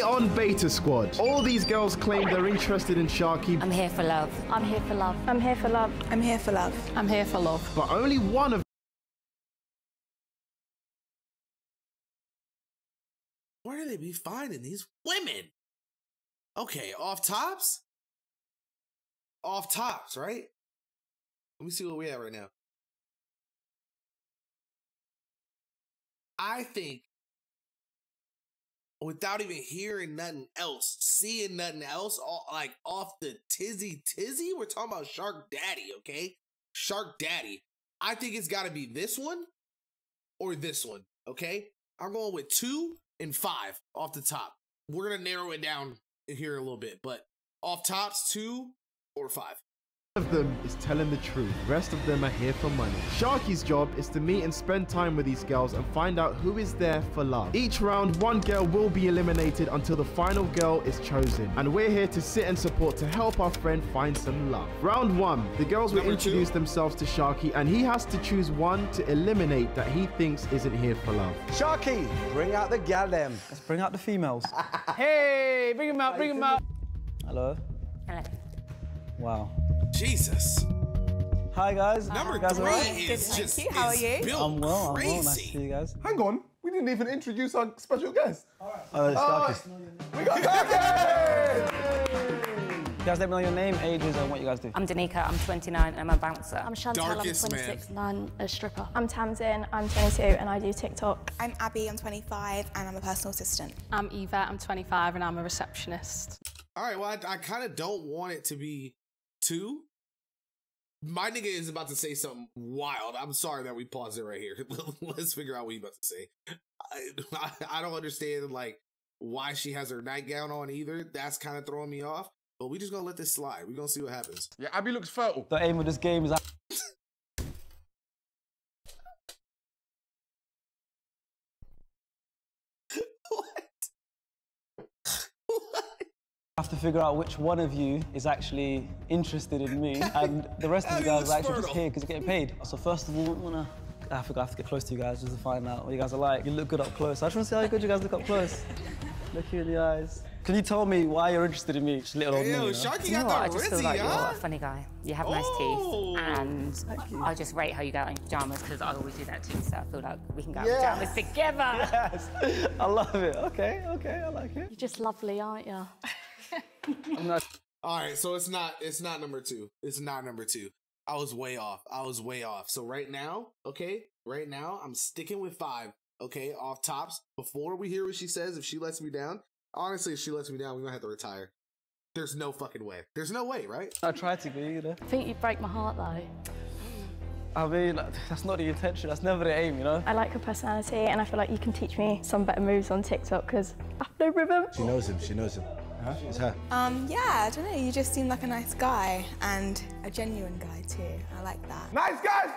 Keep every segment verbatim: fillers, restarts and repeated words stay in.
Today on Beta Squad, all these girls claim they're interested in Sharky. I'm here for love. I'm here for love. I'm here for love. I'm here for love. I'm here for love. But only one of... Where do they be finding these women? Okay, off tops? Off tops, right? Let me see where we at right now. I think without even hearing nothing else, seeing nothing else, all, like off the tizzy tizzy, we're talking about Shark Daddy, okay? Shark Daddy. I think it's got to be this one or this one, okay? I'm going with two and five off the top. We're going to narrow it down here a little bit, but off tops, two or five. One of them is telling the truth, the rest of them are here for money. Sharky's job is to meet and spend time with these girls and find out who is there for love. Each round, one girl will be eliminated until the final girl is chosen. And we're here to sit and support to help our friend find some love. Round one, the girls will Number introduce two. themselves to Sharky, and he has to choose one to eliminate that he thinks isn't here for love. Sharky, bring out the gal them. Let's bring out the females. Hey, bring them out, bring them out. Hello. Hello. Wow. Jesus. Hi guys. Hi. Number guys three right? is Good just you. How are you? I'm well. I'm crazy. well. Nice to see you guys. Hang on. We didn't even introduce our special guest. All right. Oh, it's Sharky. Oh, we got Sharky. You guys let me know your name, ages, and what you guys do. I'm Danica. I'm twenty-nine and I'm a bouncer. I'm Chantel. Darkest I'm twenty-six man. and I'm a stripper. I'm Tamsin. I'm twenty-two and I do TikTok. I'm Abby. I'm twenty-five and I'm a personal assistant. I'm Eva. I'm twenty-five and I'm a receptionist. All right. Well, I, I kind of don't want it to be two. My nigga is about to say something wild. I'm sorry that we paused it right here. Let's figure out what he's about to say. I, I don't understand, like, why she has her nightgown on either. That's kind of throwing me off. But we just gonna let this slide. We're gonna see what happens. Yeah, Abby looks fertile. The aim of this game is... I have to figure out which one of you is actually interested in me and the rest of you guys are actually fertile. just here because you're getting paid. So first of all, I wanna, I think I have to get close to you guys just to find out what you guys are like. You look good up close. I just want to see how good you guys look up close. Look you in the eyes. Can you tell me why you're interested in me? Just little old me, yo, Sharky you know? got you know that I just feel like huh? you're a funny guy. You have oh. nice teeth and I just rate how you go in pyjamas because I always do that too, so I feel like we can go yes. in pyjamas together. Yes, I love it. Okay, okay, I like it. You're just lovely, aren't you? I'm not... All right, so it's not it's not number two. It's not number two. I was way off. I was way off. So right now, okay, right now I'm sticking with five. Okay, off tops. Before we hear what she says, if she lets me down, honestly, if she lets me down, we're gonna have to retire. There's no fucking way. There's no way, right? I tried to be, you know. I think you break my heart though. I mean, like, that's not the intention. That's never the aim, you know? I like her personality, and I feel like you can teach me some better moves on TikTok because I have no rhythm. She knows him. She knows him. Huh? It's her. Um, yeah, I don't know, you just seem like a nice guy, and a genuine guy too, I like that. Nice guys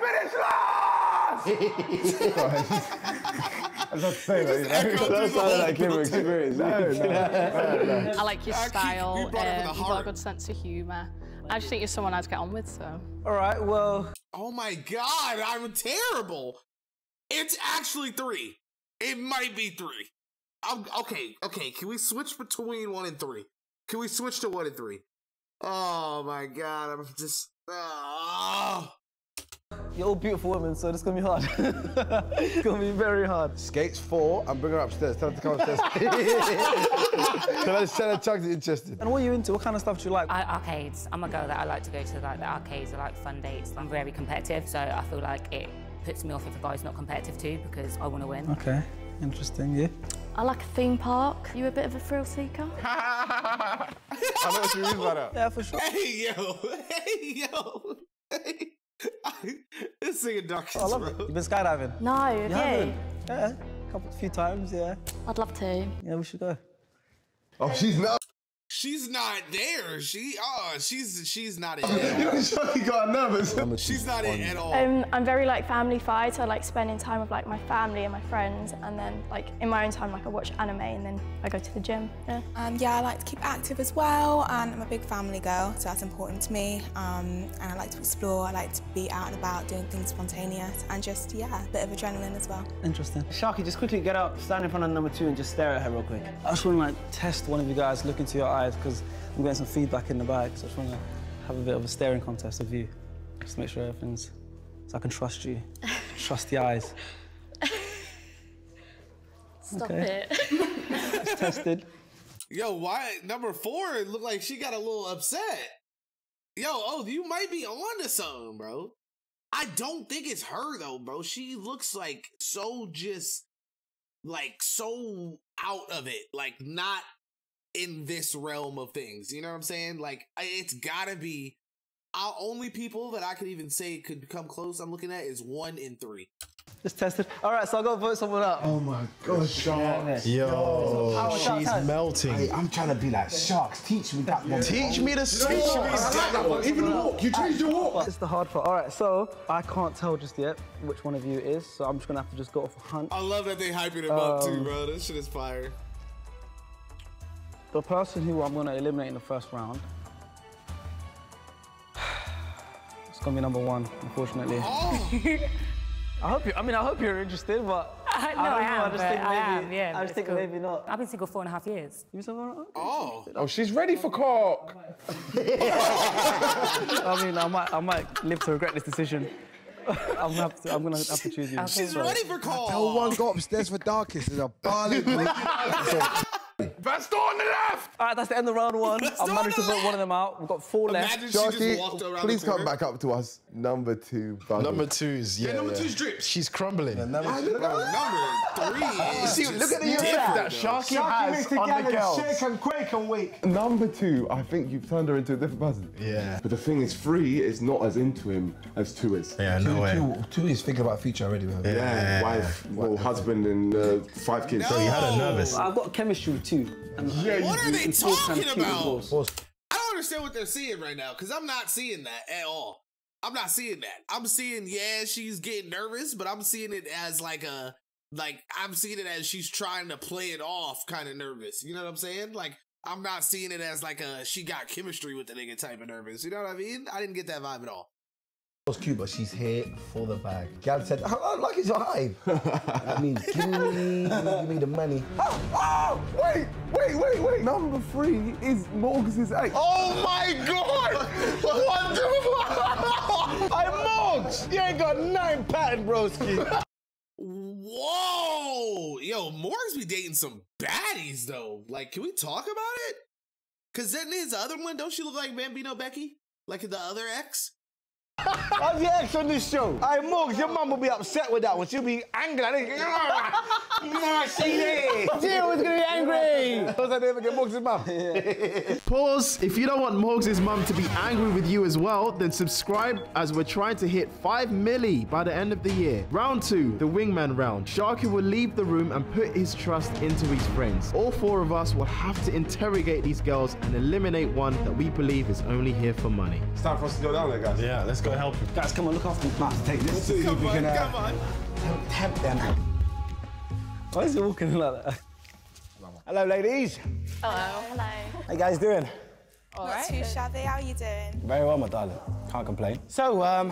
finish last! I was about to say that, you know? That sounded like him experience. No, no, no. I like your style, you um, you've got a good sense of humour. I just think you're someone I'd get on with, so. All right, well. Oh my God, I'm terrible. It's actually three. It might be three. I'm, okay, okay, can we switch between one and three? Can we switch to one and three? Oh my God, I'm just... Oh. You're all beautiful women, so it's gonna be hard. It's gonna be very hard. Skates four, I'm bringing her upstairs. Tell her to come upstairs. Tell her, tell her Chuck's interested. And what are you into? What kind of stuff do you like? I, arcades. I'm a girl that I like to go to, like the arcades. I like fun dates. I'm very competitive, so I feel like it puts me off if a guy's not competitive too, because I want to win. Okay, interesting, yeah. I like a theme park. You a bit of a thrill seeker? I know what you mean by that. Yeah, for sure. Hey, yo. Hey, yo. Hey. I, this thing dark. Oh, I love bro. it. You've been skydiving? No, you okay. haven't? Yeah, a couple, a few times, yeah. I'd love to. Yeah, we should go. Oh, she's not. She's not there. She oh, she's she's not in at all. She got nervous. She's not in at all. Um, I'm very like family fied, so I like spending time with like my family and my friends, and then like in my own time, like I watch anime and then I go to the gym. Yeah. Um, yeah, I like to keep active as well, and I'm a big family girl, so that's important to me. Um, and I like to explore. I like to be out and about, doing things spontaneous, and just yeah, a bit of adrenaline as well. Interesting. Sharky, just quickly get up, stand in front of number two, and just stare at her real quick. I just want to like test one of you guys, look into your eyes, because I'm getting some feedback in the bag, so I just want to have a bit of a staring contest with you. Just to make sure everything's... so I can trust you. Trust the eyes. Stop okay. it. It's tested. Yo, why... number four, it looked like she got a little upset. Yo, oh, you might be on to something, bro. I don't think it's her, though, bro. She looks like so just... like, so out of it. Like, not... in this realm of things, you know what I'm saying? Like, it's gotta be. Our only people that I could even say could come close, I'm looking at, is one in three. Just tested. All right, so I'll go vote someone up. Oh my God, Sharks. Yo, Yo. she's, she's melting. melting. Hey, I'm trying to be like, Sharks, teach me that one. Teach me the Teach me that one. Even the walk, you changed the walk. It's the hard part. All right, so I can't tell just yet which one of you it is, so I'm just gonna have to just go off a hunt. I love that they hyping him um, up too, bro. This shit is fire. The person who I'm going to eliminate in the first round, it's going to be number one, unfortunately. Oh. I hope you, I mean, I hope you're interested, but I, no, I don't I know. Am, I just think maybe, I am, yeah, I just think cool. maybe not. I've been single four and a half years. You so okay. Oh, oh, she's ready for cock. I mean, I might, I might live to regret this decision. I'm gonna have to, I'm gonna have to choose you. She's ready for cock. Tell one got upstairs for darkest is a barley. That's on the left! All right, that's the end of round one. I've managed to vote one of them out. We've got four left. Sharky, please come back up to us. Number two, buddy. Number two's, yeah. yeah number yeah. two's drips. She's crumbling. Yeah, number, two, number three is See, look at the impact that Sharky, Sharky has on the girls. Shake and quake and wake. Number two, I think you've turned her into a different person. Yeah. But the thing is, three is not as into him as two is. Yeah, two, no way. Two, two is thinking about future already. Man. Yeah. yeah. Wife, yeah. well, husband and uh, five kids. So no. you had her nervous. I've got chemistry with two. Yeah, what are they talking about? I don't understand what they're seeing right now, because I'm not seeing that at all. I'm not seeing that. I'm seeing, yeah, she's getting nervous, but I'm seeing it as like a, like, I'm seeing it as she's trying to play it off kind of nervous. You know what I'm saying? Like, I'm not seeing it as like a, she got chemistry with the nigga type of nervous. You know what I mean? I didn't get that vibe at all. It's cute, but she's here for the bag. Gab said, "How oh, lucky is your hive?" That means give me, give me the money. Oh, oh, wait, wait, wait, wait. Number three is Morgz's eight. Oh my God! What the fuck? Hey, Morgz, you ain't got nine patent, broski. Whoa, yo, Morgz be dating some baddies though. Like, can we talk about it? Cause then his other one, don't she look like Bambino Becky? Like the other ex? I'm the ex on this show. Hey, Morgz, your mum will be upset with that one. She'll be angry. I see this. She was going to be angry. I was like, never get Morgz's mum. Pause. If you don't want Morgz's mum to be angry with you as well, then subscribe, as we're trying to hit five milli by the end of the year. Round two, the wingman round. Sharky will leave the room and put his trust into his friends. All four of us will have to interrogate these girls and eliminate one that we believe is only here for money. It's time for us to go down there, guys. Yeah, let's go. Help you. Guys, come on, look after me. Max, take this. Let's see if we can help them. Why is it walking like that? Hello, ladies. Hello. Hello. How you guys doing? All right. Not too shabby. How are you doing? Very well, my darling. Can't complain. So, um,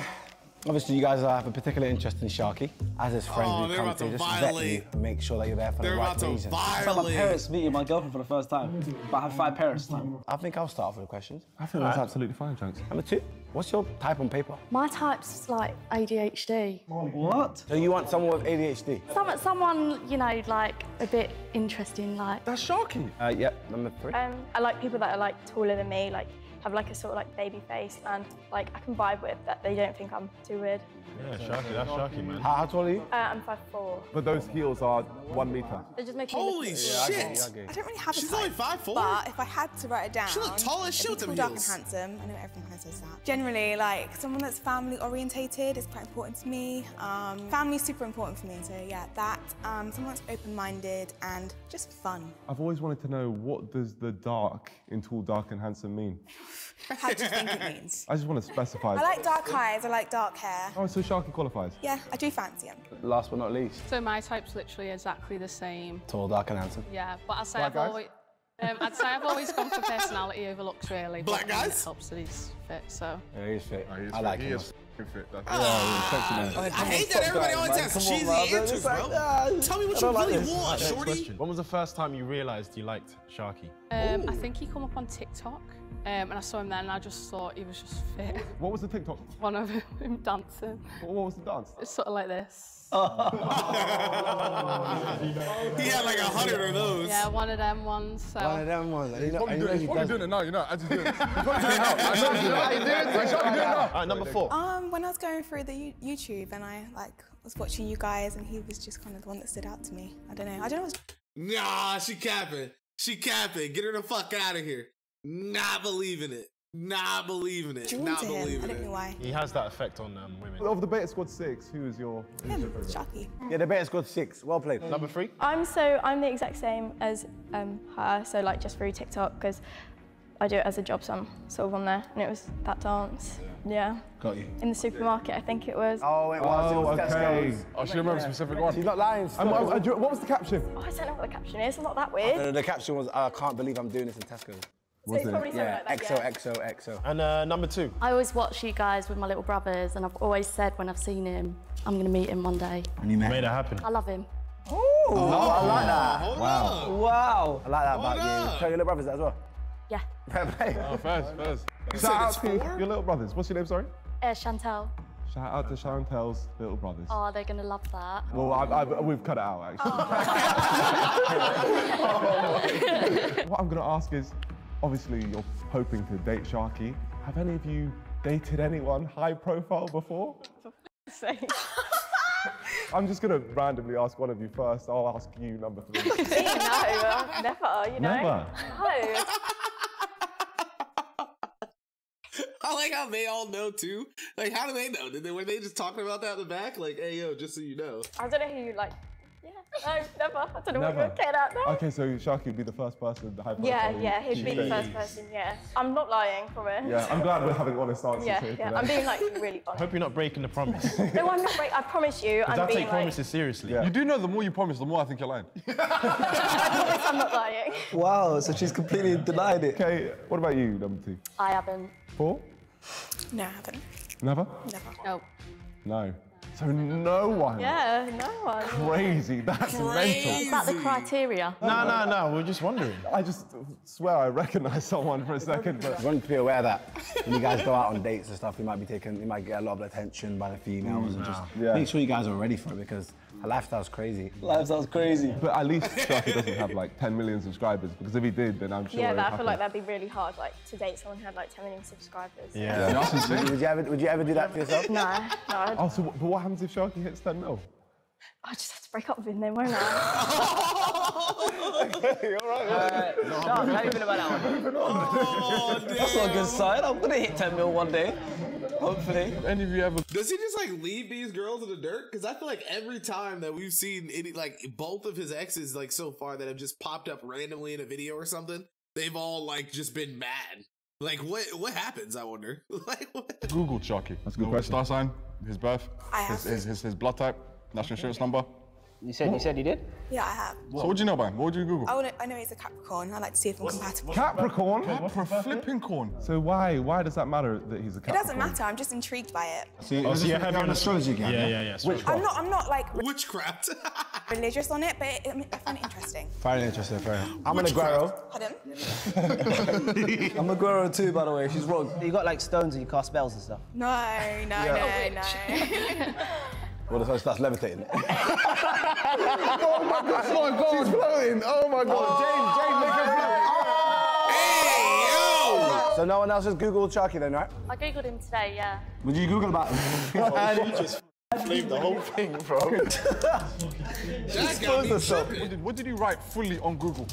obviously, you guys have a particular interest in Sharky. As his friend, oh, we come to, to just vet you and make sure that you're there for they're the right reasons. It's like my parents meeting my girlfriend for the first time. But I have five parents this time. I think I'll start off with the questions. I think that's right. absolutely fine, Chunks. Number two. What's your type on paper? My type's like A D H D. What? So you want someone with A D H D? Someone, someone you know, like a bit interesting, like. That's shocking. Uh, yeah, number three. Um, I like people that are like taller than me, like have like a sort of like baby face, and like I can vibe with that. They don't think I'm too weird. Yeah, Sharky, that's Sharky, man. How, how tall are you? Uh, I'm five four. But those heels are one meter. They just make Holy you look shit! Yeah, I, get, I, get. I don't really have a She's type, only five four. But if I had to write it down, she looks tall as shit. Tall, dark, and handsome. I know everyone has. says that. Generally, like, someone that's family-orientated is quite important to me. Um, family's super important for me, so yeah, that. Um, someone that's open-minded and just fun. I've always wanted to know, what does the dark in Tall, Dark and Handsome mean? How do you think it means? I just want to specify. I like dark eyes, I like dark hair. Oh, so Sharky qualifies? Yeah, I do fancy him. Last but not least. So my type's literally exactly the same. Tall, dark and handsome. Yeah, but I'd say Black I've guys? always... Um, I'd say I've always gone for personality over looks, really. Black guys? It helps that he's fit, so... Yeah, he's fit. Oh, he's I fit. like he him. Is fit, oh, yeah, I, I hate that everybody always has cheesy answers, bro. Like, ah, Tell me what you really like want, shorty. When was the first time you realised you liked Sharky? Um, I think he came up on TikTok. Um, and I saw him then, and I just thought he was just fit. What was the TikTok? One of him dancing. What was the dance? It's sort of like this. Oh. He had like a hundred of those. Yeah, one of them ones. So. One of them ones. He's probably doing it now, you know. I just do it. He's probably doing it now. I know he's doing it. He's probably doing it now. All right, number four. Um, when I was going through the YouTube, and I like was watching you guys, and he was just kind of the one that stood out to me. I don't know. I don't know. What's... Nah, she capping. She capping. Get her the fuck out of here. Not believing it. Not believing it. Drawn Not believing it. I don't know why. He has that effect on um, women. Of the Beta Squad six, who is your favourite? Sharky. Yeah, the Beta Squad six. Well played. Number three. I'm so I'm the exact same as um, her. So like just through TikTok because I do it as a job, so I'm sort of on there. And it was that dance. Yeah. yeah. Got you. In the supermarket, I think it was. Oh, it was. Oh, it was okay. Tesco's. Oh, she remembers yeah. specific one. She's not lying. Um, I, I, what was the caption? Oh, I don't know what the caption is. It's not that weird. Uh, the caption was, I can't believe I'm doing this in Tesco. So it's probably something yeah. like that, yeah. X O X O X O. And uh, number two. I always watch you guys with my little brothers, and I've always said when I've seen him, I'm going to meet him one day. And you made it happen. I love him. Ooh, oh, I like that. Hold wow. Up. Wow. I like that hold about up. you. Tell your little brothers that as well. Yeah. Oh, first, first. You Shout out to your little brothers. What's your name, sorry? Uh, Chantel. Shout out to Chantel's little brothers. Oh, they're going to love that. Well, I, I, we've cut it out, actually. Oh. Oh. What I'm going to ask is, obviously, you're hoping to date Sharky. Have any of you dated anyone high profile before? I'm just going to randomly ask one of you first. I'll ask you number three. no, uh, never, you know. Never? No. I like how they all know, too. Like, how do they know? Did they, were they just talking about that in the back? Like, hey, yo, just so you know. I don't know who you like. Yeah, no, never. I don't know never. what you're getting at now. Okay, so Sharky would be the first person to high profile. Yeah, yeah, he'd Jeez. be the first person, yeah. I'm not lying, promise. Yeah, I'm glad we're having honest answers yeah, here. Yeah, today. I'm being like really honest. I hope you're not breaking the promise. No, I'm not breaking, I promise you, I'm being like... Because I take promises seriously. Yeah. You do know the more you promise, the more I think you're lying. I promise I'm not lying. Wow, so she's completely denied it. Okay, what about you, number two? I haven't. Four? No, I haven't. Never? Never. No. No. So no one. Yeah, no one. Crazy. That's Crazy. mental. Is that the criteria? No, no, no. We're just wondering. I just swear I recognise someone for a second. But you want to be aware that when you guys go out on dates and stuff, you might be taken. You might get a lot of attention by the females, mm, and just yeah. make sure you guys are ready for it because her lifestyle's crazy. Lifestyle's crazy. But at least Sharky doesn't have like ten million subscribers because if he did, then I'm sure. Yeah, but I feel like that'd be really hard. Like to date someone who had like ten million subscribers. Yeah. yeah. Would you ever? Would you ever do that for yourself? No. No. Oh, so what? What happens if Sharky hits ten mil? I just have to break up with him then, won't I? Okay, all right. Uh, no, I'm no, how do you feel about that one? Oh, that's not a good sign. I'm going to hit ten mil one day, hopefully. Any of you ever... Does he just, like, leave these girls in the dirt? Because I feel like every time that we've seen, any, like, both of his exes, like, so far that have just popped up randomly in a video or something, they've all, like, just been mad. Like, what What happens, I wonder? Like, what? Google Sharky. That's a good question. Star sign, his birth, his, his, his, his blood type, national insurance number. You said, you said you did? Yeah, I have. So what do you know about him? What would you Google? I, wanna, I know he's a Capricorn. I like to see if I'm what's, compatible. What's Capricorn? Capricorn? Flipping corn. So why? Why does that matter that he's a Capricorn? It doesn't matter. I'm just intrigued by it. So oh, so you're having an astrology game? Yeah, yeah, yeah. Witchcraft. I'm not, I'm not like... Witchcraft. religious on it, but it, it, I find it interesting. Very interesting, fair enough. I'm an Aguero. Pardon? I'm an Aguero too, by the way. She's wrong. You got like stones and you cast spells and stuff. No, no, yeah. no, no. Well, that's, that's levitating. Oh my God, oh my God. She's floating. Oh my God. Oh, James, James, make her float. Oh. Hey, yo! So no one else has Googled Sharky then, right? I Googled him today, yeah. What did you Google about him? oh, she just flipped the whole thing, bro. She what did, what did you write fully on Google?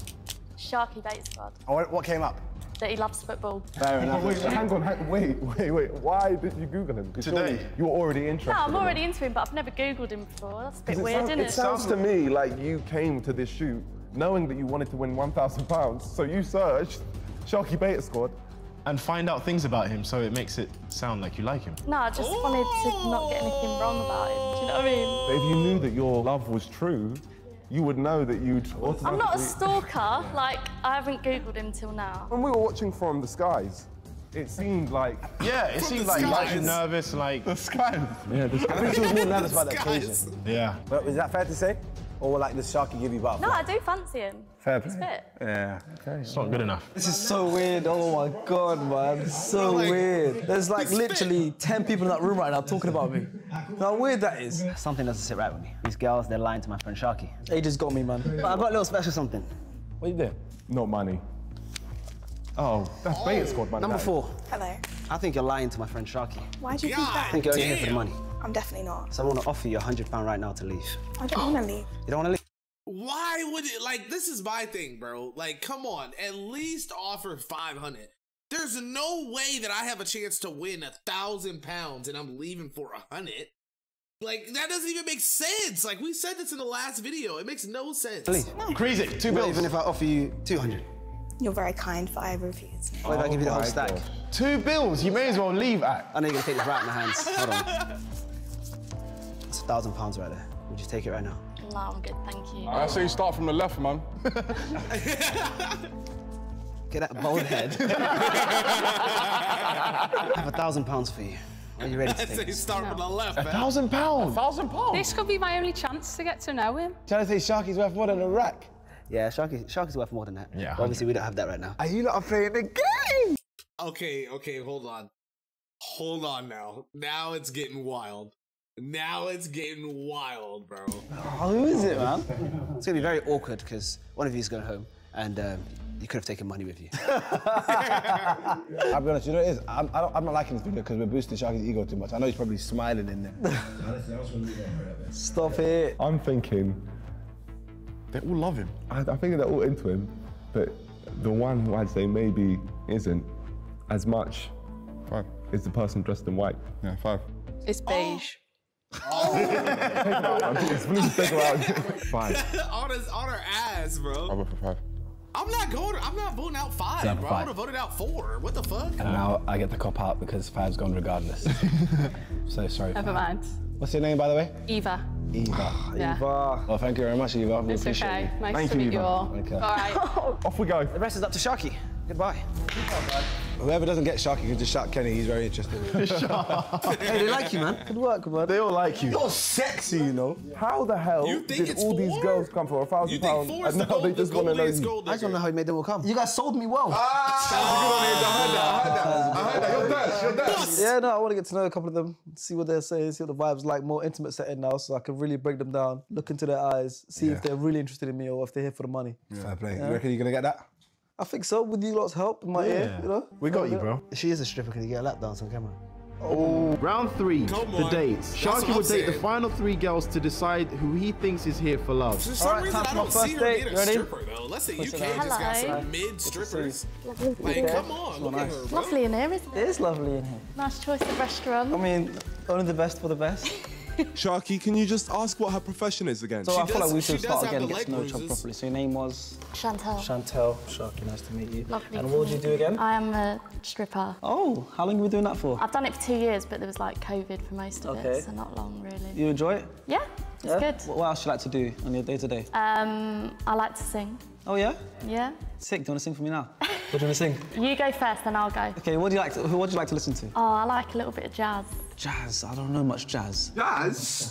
Sharky Bait Squad. Oh, what came up? that he loves football. Fair enough. Wait, hang on, hang, wait, wait, wait. Why did you Google him? Today. You were already interested. No, I'm already into him, but I've never Googled him before. That's a bit weird, isn't it? It sounds to me like you came to this shoot knowing that you wanted to win one thousand pounds, so you searched Sharky Beta Squad. And find out things about him, so it makes it sound like you like him. No, I just Ooh. wanted to not get anything wrong about him, do you know what I mean? But if you knew that your love was true, you would know that you'd automatically... I'm not a stalker, like, I haven't Googled him till now. When we were watching From the Skies, it seemed like... Yeah, it seemed like you were nervous, like... The skies. Yeah, the skies. I think she was more nervous about that occasion. Yeah. But is that fair to say? Or like, does Sharky give you butterfly? No, I do fancy him. Fair play. It's fit. Yeah. Okay. It's not good enough. This is so weird. Oh my God, man. It's so like, weird. There's like literally ten people in that room right now talking about me. How weird that is. Something doesn't sit right with me. These girls, they're lying to my friend Sharky. They just got me, man. But I got a little special something. What are you doing? No money. Oh, that's oh. Beta Squad money. Number four. Hello. I think you're lying to my friend Sharky. Why do you God think that? I think you're only here for the money. I'm definitely not. So I want to offer you one hundred pounds right now to leave. I don't oh. want to leave. You don't want to leave? Why would it, like, this is my thing, bro. Like, come on, at least offer five hundred. There's no way that I have a chance to win one thousand pounds and I'm leaving for one hundred. Like, that doesn't even make sense. Like, we said this in the last video. It makes no sense. Leave. No. Crazy, two bills. Well, even if I offer you two hundred. You're very kind, but I refuse. What if I give you the whole stack? God. Two bills, you may as well leave at. I know you're gonna take this right in my hands. Hold on. That's a thousand pounds right there. Would you take it right now? No, I'm good, thank you. I say you start from the left, man. Get that bald head. I have a thousand pounds for you. Are you ready to take it? I say you start no. from the left, man. A thousand pounds? A thousand pounds? This could be my only chance to get to know him. Shall I say Sharky's worth more than a rack? Yeah, Sharky, Sharky's worth more than that. Yeah, obviously, we don't have that right now. Are you not playing the game? Okay, okay, hold on. Hold on now. Now it's getting wild. Now it's getting wild, bro. Oh, who is it, man? It's going to be very awkward because one of you is going home and um, you could have taken money with you. I'll be honest, you know what it is? I'm, I don't, I'm not liking this video because we're boosting Sharky's ego too much. I know he's probably smiling in there. Stop it. I'm thinking... They all love him. I, I think they're all into him, but the one who I'd say maybe isn't as much five. is the person dressed in white. Yeah, five. It's beige. Oh! Please take her out. Five. On, his, on her ass, bro. I'll vote for five. I'm not going. I'm not voting out five, yeah, bro. Five. I would have voted out four. What the fuck? And now I get the cop out because five's gone regardless. So sorry. Never mind. What's your name, by the way? Eva. Eva. Yeah. Eva. Well, thank you very much, Eva. We it's appreciate okay. you. Nice thank to you, meet Eva. You all. Okay. All right. Off we go. The rest is up to Sharky. Goodbye. Whoever doesn't get Sharky can just shout Kenny. He's very interested. Hey, they like you, man. Good work, man. They all like you. You're sexy, you know. How the hell you think did it's all four? These girls come for a thousand pounds? And now the gold, they just want to know you. I just don't know how you made them all come. You guys sold me well. Ah! I heard that. I heard that. I heard that. You're dust. You're dust. Yeah, no, I want to get to know a couple of them, see what they're saying, see what the vibe's like. More intimate setting now, so I can really break them down, look into their eyes, see yeah. if they're really interested in me or if they're here for the money. Yeah. Fair play. Yeah. You reckon you're gonna get that? I think so, with you lot's help in my yeah. ear, you know? We got you, bro. She is a stripper, can you get a lap dance on camera? Oh. Round three, Come the on. dates. Sharky will date the final three girls to decide who he thinks is here for love. For some All right, reason, I don't see her being a stripper, though. Let's say U K just got some mid-strippers. Like, come on, look at her, bro. Lovely in here, isn't it? It is lovely in here. Nice choice of restaurant. I mean, only the best for the best. Sharky, can you just ask what her profession is again? So she I does, feel like we should start again and get to know each other properly. So your name was? Chantel. Chantel. Sharky, nice to meet you. Lovely. And what did you do again? I am a stripper. Oh, how long have you been doing that for? I've done it for two years, but there was like COVID for most of okay. it, so not long really. You enjoy it? Yeah, it's yeah? good. What else do you like to do on your day-to-day? -day? Um, I like to sing. Oh, yeah? Yeah. Sick, do you want to sing for me now? What do you want to sing? You go first, then I'll go. Okay, what do you like to, what do you like to listen to? Oh, I like a little bit of jazz. Jazz? I don't know much jazz. Jazz? Sing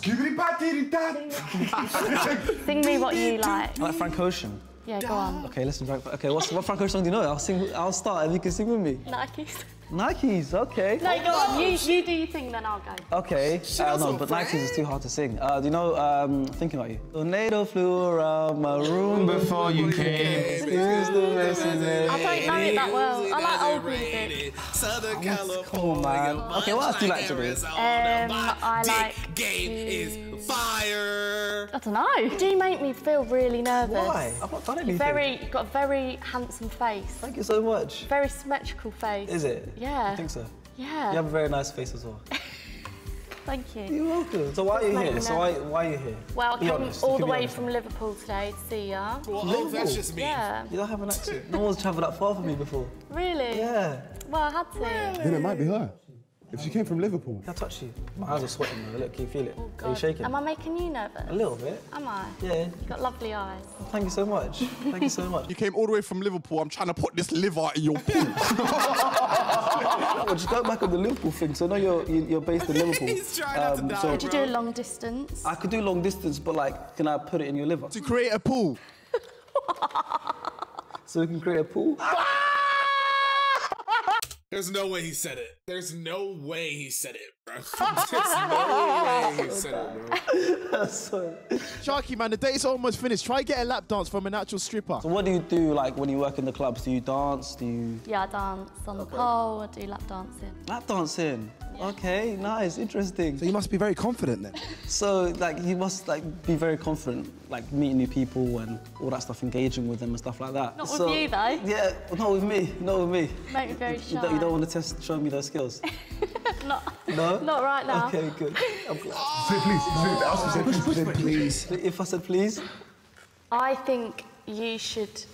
me what you like. I like Frank Ocean. Yeah, go on. Okay, listen, Frank. Okay, what's, what Frank Ocean song do you know? I'll sing. I'll start and you can sing with me. Nikes. Nikes, okay. No, go on. You, you do your thing, then I'll go. Okay. Uh, no, but Nikes is too hard to sing. Uh, do you know, um, thinking about you. Tornado flew around my room before you came. I don't know it that well. I like old music. Southern California. Man. Okay, what else do you like to do? Um, I like game is fire. I don't know. You do make me feel really nervous. Why? I've not done anything. You're very, you've got a very handsome face. Thank you so much. Very symmetrical face. Is it? Yeah. I think so. Yeah. You have a very nice face as well. Thank you. You're welcome. So why are you here? So why, why are you here? Well, I came all the way from Liverpool today to see you. Oh, that's just me. Yeah. You don't have an accent. No one's travelled that far for me before. Really? Yeah. Well, I had to. Really? Then it might be her. If she came from Liverpool. Can I touch you? My eyes are sweating though. Look, can you feel it? Oh, are you shaking? Am I making you nervous? A little bit. Am I? Yeah. You've got lovely eyes. Well, thank you so much. Thank you so much. You came all the way from Liverpool. I'm trying to put this liver in your poo. Well, just go back on the Liverpool thing. So I know you're, you're based in Liverpool. He's trying um, not to die, so could you do a long distance? I could do long distance, but like, can I put it in your liver? To create a pool. So we can create a pool? There's no way he said it. There's no way he said it, bro. There's no way he said it, bro. Sorry. Sharky, man, the date's almost finished. Try get a lap dance from an actual stripper. So what do you do, like, when you work in the clubs? Do you dance? Do you...? Yeah, I dance on okay. the pole. I do lap dancing. Lap dancing? Yeah. Okay, nice, interesting. So you must be very confident, then? So, like, you must, like, be very confident, like, meeting new people and all that stuff, engaging with them and stuff like that. Not so, with you, though. Yeah, not with me, not with me. Make me very shy. You don't want to test, show me those skills? Not, no? Not right now. Okay, good. I'm glad. Oh. Say please. Say, say, say, please. If I said please? I think you should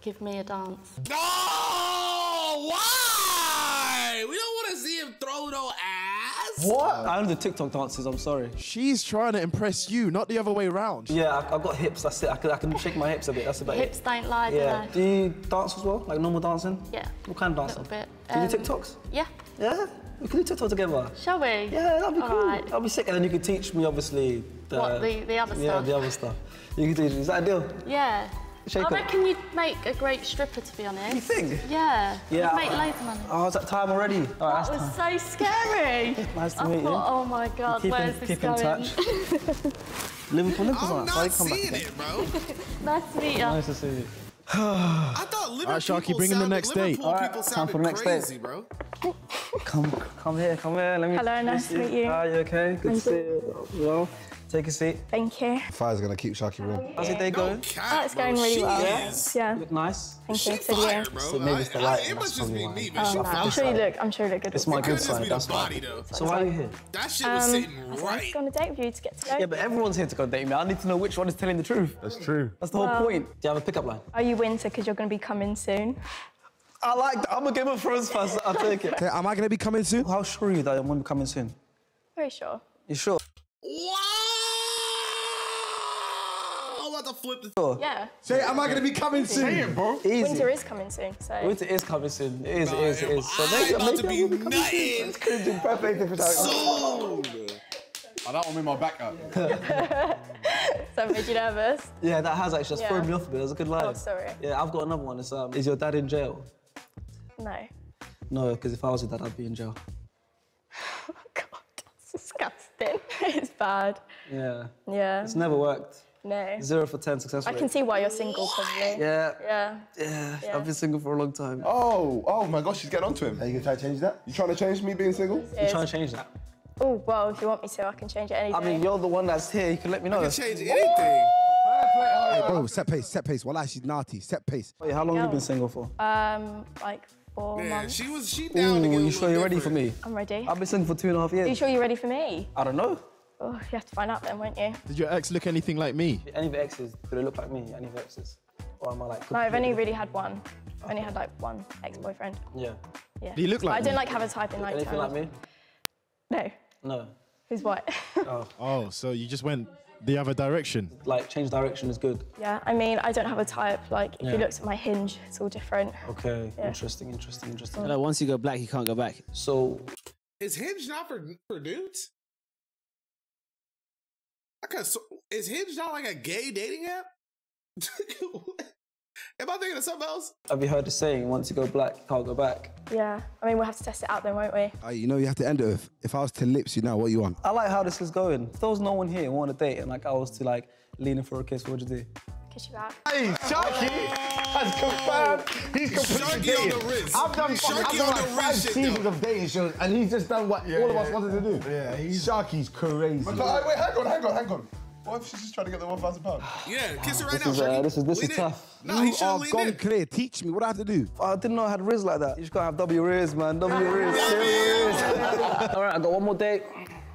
give me a dance. No! Oh, why? We don't want to see him throw no ass. What? I know the TikTok dances, I'm sorry. She's trying to impress you, not the other way around. Yeah, I, I've got hips, that's it. I can, I can shake my hips a bit, that's about hips it. Hips don't lie, yeah. Do you dance as well? Like normal dancing? Yeah. What kind of dancing? A little bit. Do you do TikToks? Yeah. Yeah? We can do TikTok together. Shall we? Yeah, that'd be all cool. Right. That'd be sick. And then you could teach me, obviously, the... What, the, the other yeah, stuff? Yeah, the other stuff. You could teach me. Is that a deal? Yeah. Shake I reckon up. You'd make a great stripper, to be honest. You think? Yeah. Yeah. You'd make I, loads of money. Oh, is that time already? All right, that was time. So scary. Nice to I meet thought, you. Oh, my God, keep where's in, this keep going? Keep in touch. Liverpool, Liverpool. I'm not like, seeing it, bro. Nice to meet you. Nice to see you. I thought Liverpool, all right, Sharky, bring in the next date. All right, time for the next date, bro. Come, come here, come here. Let me. Hello, nice you. to meet you. Are you okay? Good I'm to see you. Well, take a seat. Thank you. Fire's gonna keep Sharky warm. How's your day going? Oh, it's going really she well. Is. Yeah. You look nice. Thank she you. So, yeah. Fire, so maybe it's the light. It must just be me, but oh, no. I'm sure you look. I'm sure you look good. It's my good side. That's fine. So why are you here? That shit was sitting right. I was going on a date with you to get to know. Yeah, but everyone's here to go date me. I need to know which one is telling the truth. That's true. That's the whole point. Do you have a pickup line? Are you Winter? Because you're gonna be coming soon. I like that. I'm a Game of Thrones fan, so I'll take it. Okay, am I going to be coming soon? How sure are you that I'm going to be coming soon? Very sure. You sure? Wow! I'm about to flip the door. Yeah. Say, am I going to be coming soon? Say it, bro. Easy. Winter is coming soon, so... Winter is coming soon. It is, it is, it is. So I'm about to be nutted. It's cringing. Perfect if it's so... I don't want to move my back up. That made you nervous? Yeah, that has actually. That's yeah. thrown me off a bit. That's a good line. Oh, sorry. Yeah, I've got another one. It's, um, is your dad in jail? No. No, because if I was your dad, I'd be in jail. Oh, God, that's disgusting. It's bad. Yeah. Yeah. It's never worked. No. Zero for ten success rate. I can see why you're single, probably. Yeah. Yeah. Yeah. Yeah. I've been single for a long time. Oh, oh my gosh, she's getting on to him. Are you going to try to change that? You trying to change me being single? You trying to change that? Oh, well, if you want me to, I can change it any day. I mean, you're the one that's here. You can let me know. I can change anything. Hey, bro, set pace, set pace. Wallah, she's naughty. Set pace. Wait, how long Yo. have you been single for? Um, like four yeah, months. She was, she down Ooh, to get you sure you're ready for me? I'm ready. I've been single for two and a half years. Are you sure you're ready for me? I don't know. Oh, you have to find out then, won't you? Did your ex look anything like me? Any of your exes? Do they look like me? Any of your exes? Or am I like... No, I've only really had one. I've only had, like, one ex-boyfriend. Yeah. Yeah. Do you look like me? I didn't, like, have a type in, like, anything like me? No. No. Who's what? Oh. Oh, so you just went the other direction? Like, change direction is good. Yeah, I mean, I don't have a type. Like, if yeah. you looked at my Hinge, it's all different. OK, yeah. interesting, interesting, interesting. Mm. Like, once you go black, you can't go back. So... Is Hinge not for, for dudes? Okay, so is Hinge not like a gay dating app? Am I thinking of something else? Have you heard the saying, once you go black, you can't go back? Yeah. I mean, we'll have to test it out then, won't we? Uh, you know, you have to end it with, if I was to lips you now, what you want? I like how this is going. If there was no one here and wanted a date and like I was to like lean in for a kiss, what would you do? Kiss you back. Hey, Sharky has confirmed he's completely Sharky on the wrist. I've done, Sharky I've done like five seasons though. of dating shows and he's just done what yeah, all yeah, of us yeah. wanted to do. Yeah, he's... Sharky's crazy. But, like, wait, hang on, hang on, hang on. What if she's just trying to get the one thousand pounds? Yeah, kiss her right this now, is, uh, This is, this lean is tough. No, you are gone clear. Teach me. What do I have to do? Oh, I didn't know I had riz like that. You just got to have double riz, man. Double riz. All right, I got one more date.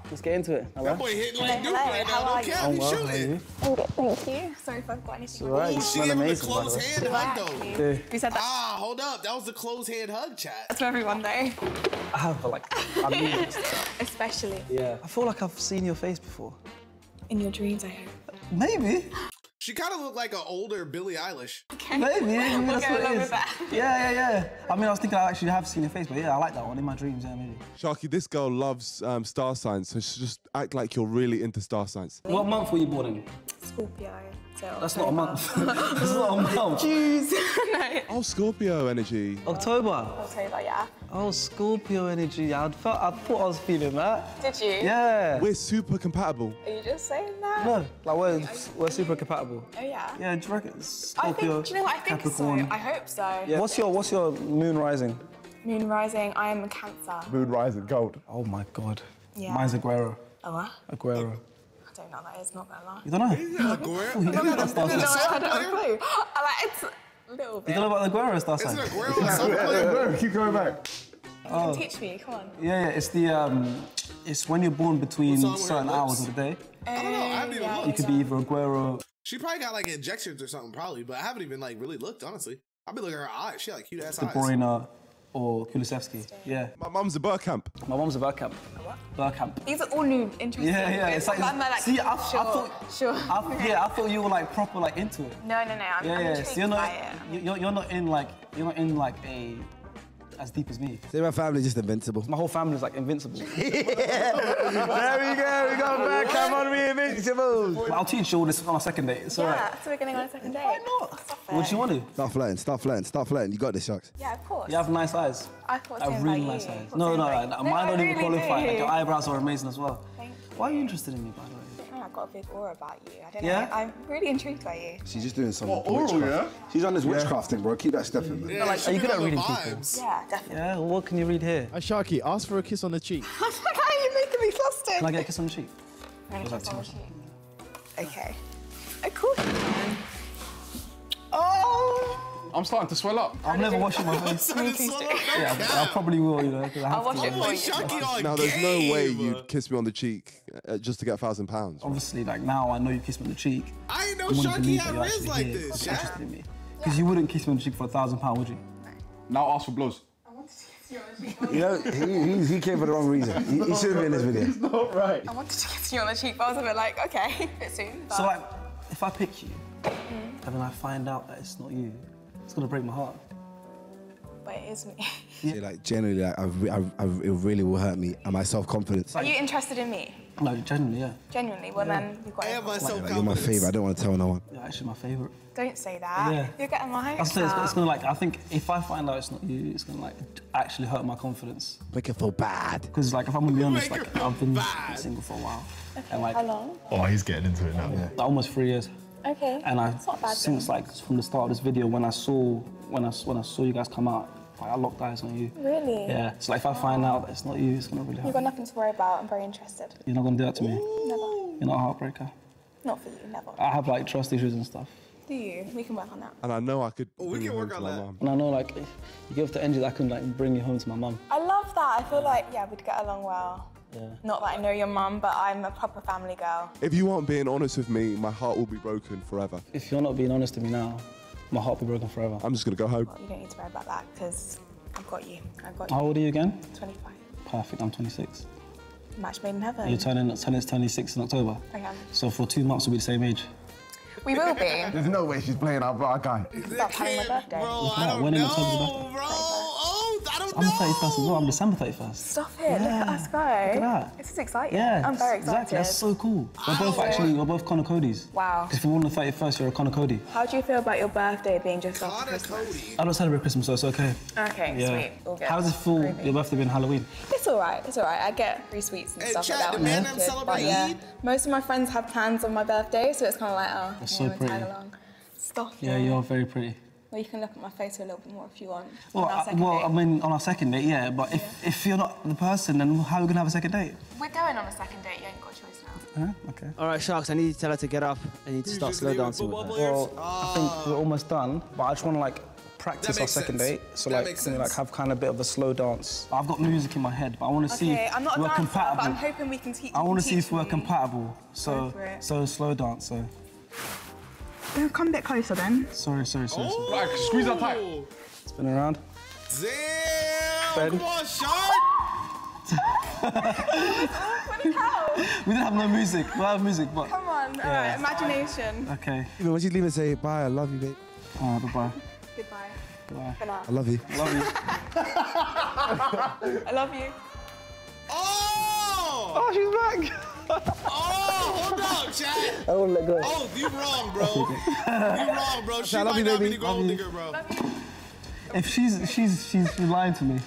Let's get into it. Hello? That boy hit like dude right now. Don't care. He's shooting. I'm good, thank you. Sorry if I've got anything. All right, you smell amazing, by the way. She gave him a closed hand hug, though. Who said that? Ah, hold up. That was the closed hand hug chat. That's for everyone, though. I have, but like, I mean it. Especially. Yeah. I feel like I've seen your face before. In your dreams, I hope. Maybe. She kind of looked like an older Billie Eilish. Okay. Maybe, yeah, maybe we'll that's what it is. That. Yeah, yeah, yeah. I mean, I was thinking I actually have seen her face, but yeah, I like that one in my dreams, yeah, maybe. Sharky, this girl loves um, star signs, so she just act like you're really into star signs. What month were you born in? Scorpio. So that's October. Not a month. That's not a month. Jeez. No. Oh, Scorpio energy. October. October, yeah. Oh, Scorpio energy. I felt, I thought I was feeling that. Did you? Yeah. We're super compatible. Are you just saying that? No, like we're you... we're super compatible. Oh yeah. Yeah, do you reckon Scorpio? I think, do you know what? I think Capricorn. So. I hope so. Yeah. What's your What's your moon rising? Moon rising. I am a Cancer. Moon rising, gold. Oh my God. Yeah. Mine's Aguero. Oh what? Aguero. I don't know that is, not that long. You don't know? Is that Aguero? No, no, I don't have a clue. I like, it's a little bit. You don't know about Aguero star sign? Is it Aguero? Keep going back. You can teach me, come on. Yeah, yeah, it's the, um, it's when you're born between certain hours of the day. I don't know, I haven't even looked. You could be either Aguero. She probably got like injections or something, probably, but I haven't even like really looked, honestly. I've been looking at her eyes, she had like cute ass eyes. De Bruyne. Or Kulusevski, yeah. My mum's a Burkamp. My mum's a Burkamp. What? Burkamp. These are all new, interesting. Yeah, yeah. It's like, it's, like see, I, sure, I thought, sure. I, okay. Yeah, I thought you were like proper, like into it. No, no, no. I'm, yeah, I'm yeah. So you're not, it. You're, you're not in like, you're not in like a, as deep as me. See, my family's just invincible. My whole family's like invincible. Yeah. There we go. We got Burkamp on, we invincible. Well, I'll teach you all this on a second date. It's yeah, right. So we're going on a second date. Why not? What do you want to? Start flirting, start flirting, start flirting. You got this, Sharks. Yeah, of course. You have nice eyes. I thought so. I have really nice eyes. No, no, no, no, mine don't even qualify. Like, your eyebrows are amazing as well. Thank you. Why are you interested in me, by the way? I've got a big aura about you. I don't yeah? know. I'm really intrigued by you. She's just doing something. What, oral, yeah? She's on this yeah. witchcraft thing, bro. Keep that step in, man. Yeah, like, are you good at reading people? Yeah, definitely. Yeah, what can you read here? Uh, Sharky, ask for a kiss on the cheek. How are you making me flustered? Can I get a kiss on the cheek? I'm gonna kiss on the cheek. Okay. Of course you can. Oh! I'm starting to swell up. I'm never washing my face. Me too. Yeah, I probably will, you know, because I have I'll to. I'll wash it for you. Now, there's no way you'd kiss me on the cheek uh, just to get a thousand pounds. Obviously, like, now I know you kiss me on the cheek. I ain't know Sharky had riz like did. this, yeah? Interested in me. Because yeah. you wouldn't kiss me on the cheek for a thousand pounds, would you? Now ask for blows. I want to kiss you on the cheek. You know, he, he came for the wrong reason. he he shouldn't be in this video. He's not right. I wanted to kiss you on the cheek, but I was a bit like, okay, a bit soon. But... So, like, if I pick you, and then I find out that it's not you, it's gonna break my heart. But it is me. Yeah. See, like generally, like I, I, I, it really will hurt me and my self-confidence. Are you interested in me? No, genuinely, yeah. Genuinely, well yeah. then you've got. I have my self-confidence. Like, you're my favorite. I don't want to tell no one. You're actually my favorite. Don't say that. Yeah. You're getting my hopes up. It's, it's, it's gonna like. I think if I find out it's not you, it's gonna like actually hurt my confidence. Make it feel bad. Because like if I'm gonna be honest, like I've been bad. single for a while. Okay. And, like, how long? Oh, he's getting into it now. Yeah. Like, almost three years. Okay. And I That's not bad, since then. like from the start of this video, when I saw when I when I saw you guys come out, like, I locked eyes on you. Really? Yeah. So like if I find out that it's not you, it's gonna really happen. You've got nothing to worry about. I'm very interested. You're not gonna do that to me. Never. You're not a heartbreaker. Not for you. Never. I have like trust issues and stuff. Do you? We can work on that. And I know I could. Oh, we can work on that. Mom. And I know like if you give the energy that I can like bring you home to my mum. I love that. I feel like yeah, we'd get along well. Yeah. Not that I know your mum, but I'm a proper family girl. If you aren't being honest with me, my heart will be broken forever. If you're not being honest with me now, my heart will be broken forever. I'm just going to go home. Well, you don't need to worry about that, because I've got you. I've got you. How old are you again? twenty-five. Perfect, I'm twenty-six. Match made in heaven. You're turning, turning twenty-six in October. I am. So for two months, we'll be the same age. We will be. There's no way she's playing our, our guy. Stop playing my birthday. Bro, I don't know, October, bro. Oh, I don't I'm know. I'm thirty-first as well. I'm December thirty-first. Stop it. Yeah. Look at us go. Look at that. This is exciting. Yeah, I'm very excited. Exactly. That's so cool. We're both oh. actually, we're both Connor Cody's. Wow. If you're on the thirty-first, you're a Connor Cody. How do you feel about your birthday being just after Christmas? Cody. I don't celebrate Christmas, so it's okay. Okay, yeah. sweet. All good. How does it feel Groovy. your birthday being Halloween? It's all right. It's all right. I get free sweets and hey, stuff chat, like that. The man I'm celebrating. Yeah. Most of my friends have plans on my birthday, so it's kind of like, oh. That's so pretty. Stop. Yeah, you're very pretty. Well, you can look at my face a little bit more if you want. Well, I, well I mean, on our second date, yeah, but if, yeah. if you're not the person, then how are we going to have a second date? We're going on a second date, you ain't got a choice now. Huh? OK. All right, Sharks, I need to tell her to get up. I need to you start slow dancing with her. Well, ah. I think we're almost done, but I just want to, like, practice our second sense. date, so that like, we, like have kind of a bit of a slow dance. I've got music in my head, but I want to okay, see if I'm not a we're dancer, compatible. But I'm hoping we can teach. I want to see if we're compatible. So, so slow dance. So. Come a bit closer then. Sorry, sorry, sorry. Oh. sorry. Right, squeeze that tight. Spin around. Damn! Come on, Shark! We didn't have no music. We have music, but. Come on, yeah. All right, imagination. Okay. When you leave and say bye, I love you, babe. All right, bye bye. Goodbye. Goodbye. I love you. I love you. I love you. Oh! Oh, she's back! Oh, hold up, Chad! I won't let go. Oh, you wrong, bro. You wrong, bro. She I might you, not baby. be the grown nigga, bro. Love you. If she's, she's, she's, she's lying to me.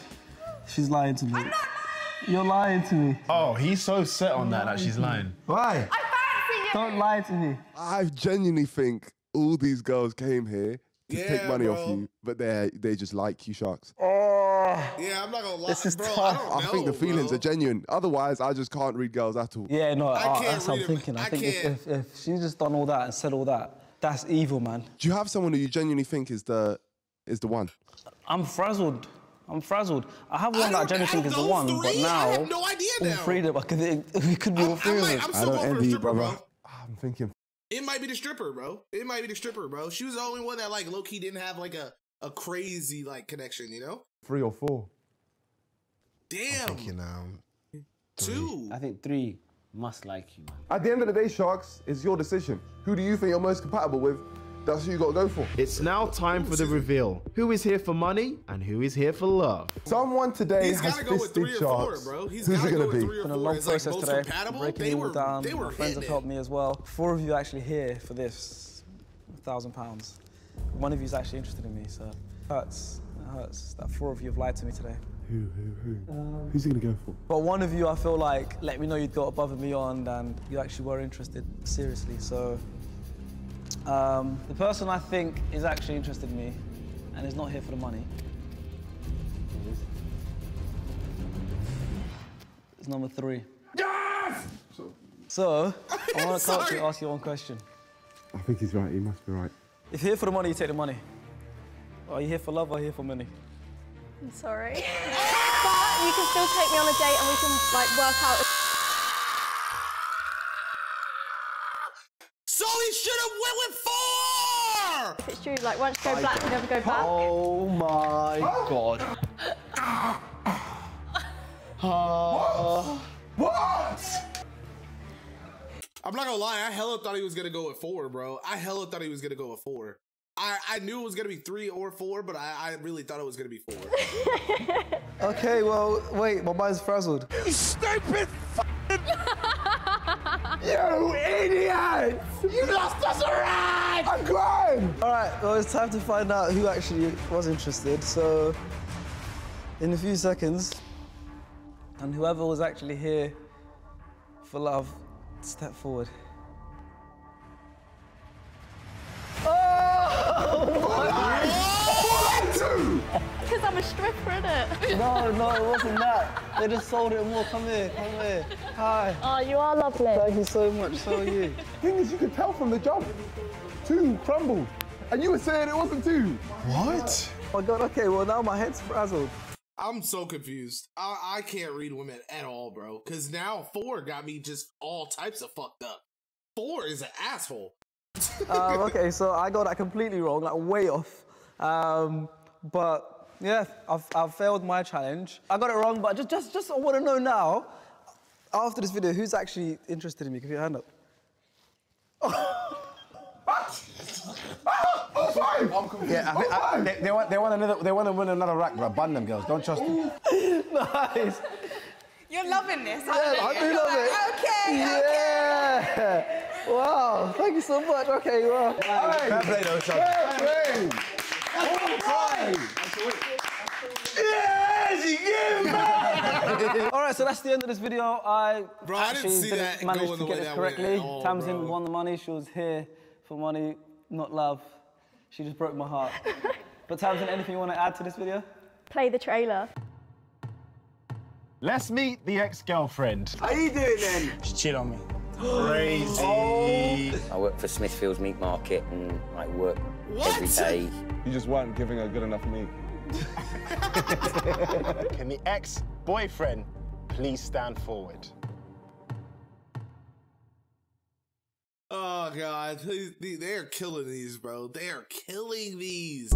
She's lying to me. I'm not lying. You're lying to me. Oh, he's so set on that, that she's lying. Why? I fancy you. Don't lie to me. I genuinely think all these girls came here to yeah, take money bro. off you, but they they just like you, Sharks. Oh, yeah, I'm not gonna lie, this is bro, tough. I, don't know, I think the feelings bro. are genuine. Otherwise, I just can't read girls at all. Yeah, no, I I, that's what I'm thinking. I, I think if, if, if she's just done all that and said all that, that's evil, man. Do you have someone who you genuinely think is the is the one? I'm frazzled. I'm frazzled. I have one that I generally think is the one, three? but now I have no idea all now. Three of them. It could be all three of them. I don't envy you, brother. I'm thinking. It might be the stripper, bro. It might be the stripper, bro. She was the only one that, like, low-key didn't have, like, a, a crazy, like, connection, you know? Three or four. Damn. I'm thinking, um, two. I think three must like you, man. At the end of the day, Sharks, it's your decision. Who do you think you're most compatible with? That's who you got to go for. It's now time for the reveal. Who is here for money and who is here for love? Someone today He's has fisted Sharks. Four, Who's it going to be? It's been a long it's process like today. Breaking they it all were, down. They were My friends have helped me as well. Four of you are actually here for this one thousand pounds. One of you is actually interested in me, so it hurts. It hurts that four of you have lied to me today. Who, who, who? Um, Who's he going to go for? But one of you, I feel like, let me know you got above and beyond and you actually were interested seriously, so... Um, the person I think is actually interested in me and is not here for the money is number three. Yes! So, so I want to come up to you and ask you one question. I think he's right. He must be right. If you're here for the money, you take the money. Or are you here for love or are you here for money? I'm sorry. But you can still take me on a date and we can, like, work out... It's true, like, once you go black, you never go back. Oh, my God. uh, what? What? I'm not gonna lie, I hella thought he was gonna go with four, bro. I hella thought he was gonna go with four. I, I knew it was gonna be three or four, but I, I really thought it was gonna be four. Okay, well, wait, my mind's frazzled. You stupid f***ing... You idiot! You lost us a ride! I'm crying! All right, well, it's time to find out who actually was interested. So, in a few seconds, and whoever was actually here for love, step forward. Because I'm a stripper, innit? No, no, it wasn't that. They just sold it more. Come here, come here. Hi. Oh, you are lovely. Thank you so much. So are you. The thing is, you could tell from the jump. Two crumbled. And you were saying it wasn't two. What? Oh, my God, OK, well, now my head's frazzled. I'm so confused. I, I can't read women at all, bro. Because now four got me just all types of fucked up. Four is an asshole. um, OK, so I got that completely wrong, like way off. Um, But yeah, I've, I've failed my challenge. I got it wrong, but just, just, just I want to know now, after this video, who's actually interested in me? Give your hand up. What? Oh, five! I'm confused. Yeah, I think, oh, I, they, they want, they want another, they want to win another rack, bro. Bun them girls. Don't trust them. Nice. You're loving this. Yeah, I do love like, it. Okay. Yeah. Okay. Wow. Thank you so much. Okay. Wow. Fair play, though, Sharky. Yes, you get it. All right, so that's the end of this video. I bro, actually I didn't see didn't that manage to get it correctly. All, Tamsin bro. won the money. She was here for money, not love. She just broke my heart. But Tamsin, anything you want to add to this video? Play the trailer. Let's meet the ex-girlfriend. How you doing then? She cheated on me. Crazy. Oh. I work for Smithfield's meat market and I work what? every day. You just weren't giving her good enough meat. Can the ex-boyfriend please stand forward? Oh, God. They are killing these, bro. They are killing these.